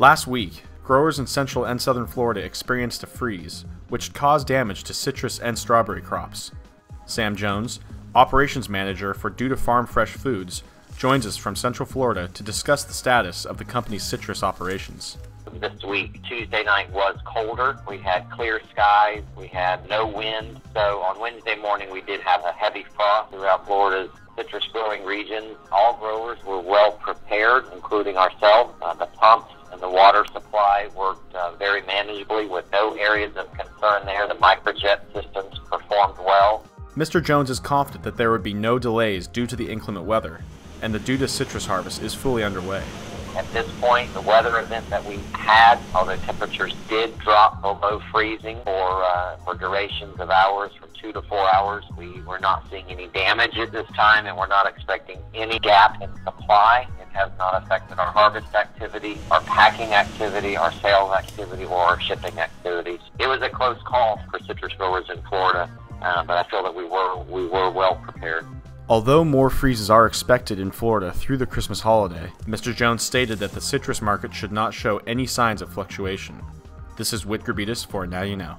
Last week, growers in central and southern Florida experienced a freeze, which caused damage to citrus and strawberry crops. Sam Jones, operations manager for Duda Farm Fresh Foods, joins us from Central Florida to discuss the status of the company's citrus operations. This week, Tuesday night was colder. We had clear skies. We had no wind. So on Wednesday morning, we did have a heavy frost throughout Florida's citrus growing regions. All growers were well prepared, including ourselves. The pumps and the water supply worked very manageably with no areas of concern there. The microjet systems performed well. Mr. Jones is confident that there would be no delays due to the inclement weather, and the Duda citrus harvest is fully underway. At this point, the weather event that we had, although temperatures did drop below freezing for durations of hours, from 2 to 4 hours, we were not seeing any damage at this time, and we're not expecting any gap in supply. It has not affected our harvest activity, our packing activity, our sales activity, or our shipping activities. It was a close call for citrus growers in Florida, but I feel that we were well prepared. Although more freezes are expected in Florida through the Christmas holiday, Mr. Jones stated that the citrus market should not show any signs of fluctuation. This is Whit Grebitus for Now You Know.